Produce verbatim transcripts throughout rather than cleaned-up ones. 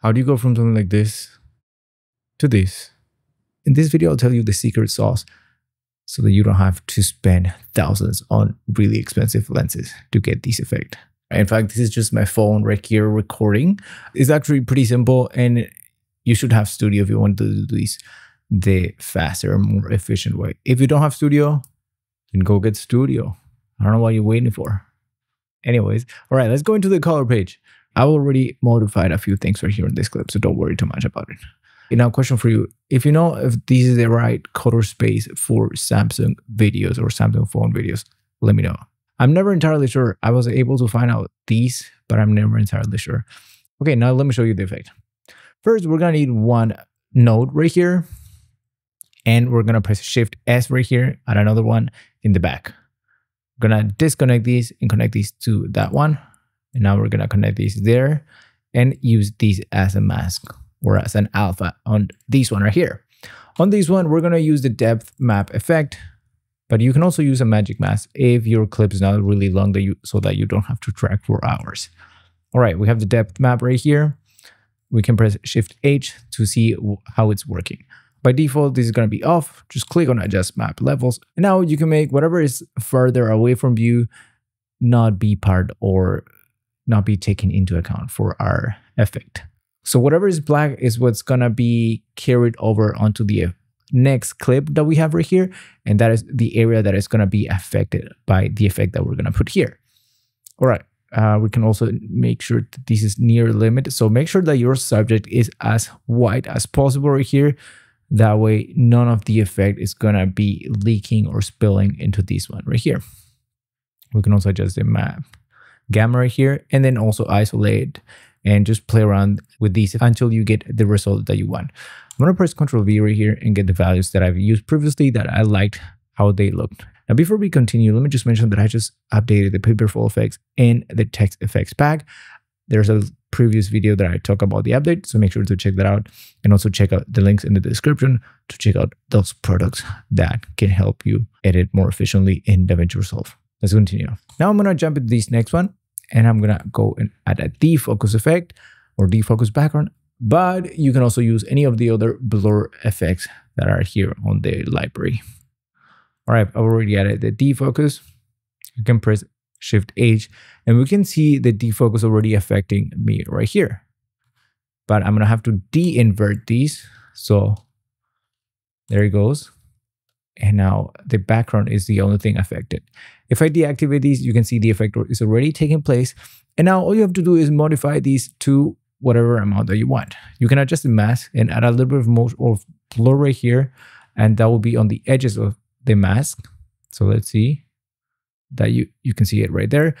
How do you go from something like this to this? In this video, I'll tell you the secret sauce so that you don't have to spend thousands on really expensive lenses to get this effect. In fact, this is just my phone right here recording. It's actually pretty simple, and you should have Studio if you want to do this the faster, more efficient way. If you don't have Studio, then go get Studio. I don't know what you're waiting for. Anyways, all right, let's go into the color page. I've already modified a few things right here in this clip, so don't worry too much about it. And now, question for you. If you know if this is the right color space for Samsung videos or Samsung phone videos, let me know. I'm never entirely sure. I was able to find out these, but I'm never entirely sure. Okay, now let me show you the effect. First, we're gonna need one node right here, and we're gonna press Shift S right here and another one in the back. We're gonna disconnect these and connect these to that one. And now we're gonna connect these there and use these as a mask or as an alpha on this one right here. On this one, we're gonna use the depth map effect, but you can also use a magic mask if your clip is not really long that you, so that you don't have to track for hours. All right, we have the depth map right here. We can press Shift H to see how it's working. By default, this is gonna be off. Just click on Adjust Map Levels. And now you can make whatever is further away from you not be part or not be taken into account for our effect. So whatever is black is what's gonna be carried over onto the next clip that we have right here. And that is the area that is gonna be affected by the effect that we're gonna put here. All right, uh, we can also make sure that this is near limit. So make sure that your subject is as wide as possible right here. That way, none of the effect is gonna be leaking or spilling into this one right here. We can also adjust the map gamma right here, and then also isolate and just play around with these until you get the result that you want. I'm gonna press Control V right here and get the values that I've used previously that I liked how they looked. Now, before we continue, let me just mention that I just updated the PaperFoldFX and the TextFX pack. There's a previous video that I talk about the update, so make sure to check that out, and also check out the links in the description to check out those products that can help you edit more efficiently in DaVinci Resolve. Let's continue. Now I'm gonna jump into this next one, and I'm gonna go and add a defocus effect or defocus background, but you can also use any of the other blur effects that are here on the library. All right, I've already added the defocus. You can press Shift H, and we can see the defocus already affecting me right here. But I'm gonna have to de-invert these. So there it goes. And now the background is the only thing affected. If I deactivate these, you can see the effect is already taking place. And now all you have to do is modify these to whatever amount that you want. You can adjust the mask and add a little bit of more of blur right here, and that will be on the edges of the mask. So let's see. That you, you can see it right there.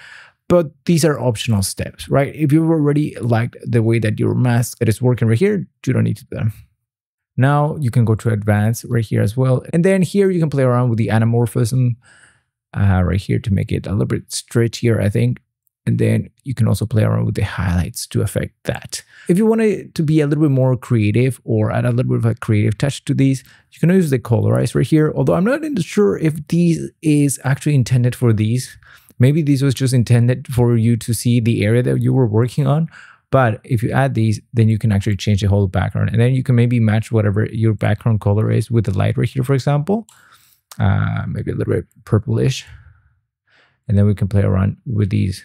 But these are optional steps, right? If you've already liked the way that your mask that is working right here, you don't need to do them. Now you can go to advanced right here as well. And then here you can play around with the anamorphism uh, right here to make it a little bit stretchier, I think. And then you can also play around with the highlights to affect that. If you want it to be a little bit more creative or add a little bit of a creative touch to these, you can use the colorize right here. Although I'm not sure if these is actually intended for these. Maybe this was just intended for you to see the area that you were working on. But if you add these, then you can actually change the whole background. And then you can maybe match whatever your background color is with the light right here, for example. Uh, maybe a little bit purplish. And then we can play around with these.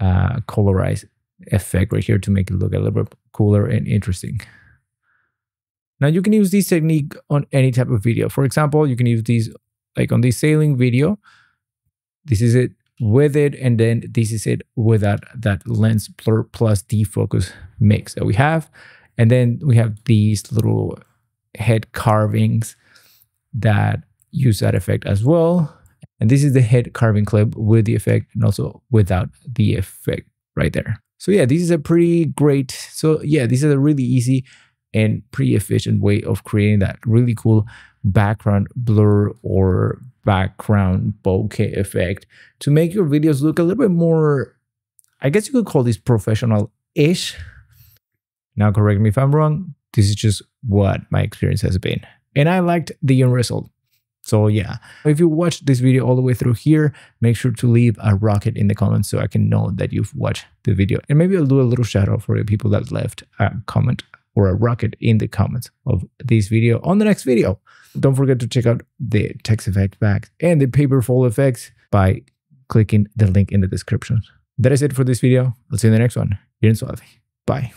Uh, colorize effect right here to make it look a little bit cooler and interesting. Now you can use this technique on any type of video. For example, you can use these like on this sailing video. This is it with it, and then this is it without that lens blur plus defocus mix that we have. And then we have these little head carvings that use that effect as well. And this is the head carving clip with the effect and also without the effect right there. So yeah, this is a pretty great, so yeah, this is a really easy and pretty efficient way of creating that really cool background blur or background bokeh effect to make your videos look a little bit more, I guess you could call this professional-ish. Now correct me if I'm wrong, this is just what my experience has been. And I liked the end result. So yeah, if you watched this video all the way through here, make sure to leave a rocket in the comments so I can know that you've watched the video. And maybe I'll do a little shout out for the people that left a comment or a rocket in the comments of this video on the next video. Don't forget to check out the TextFX packs and the PaperFoldFX by clicking the link in the description. That is it for this video. I'll see you in the next one. You're in Suave. Bye.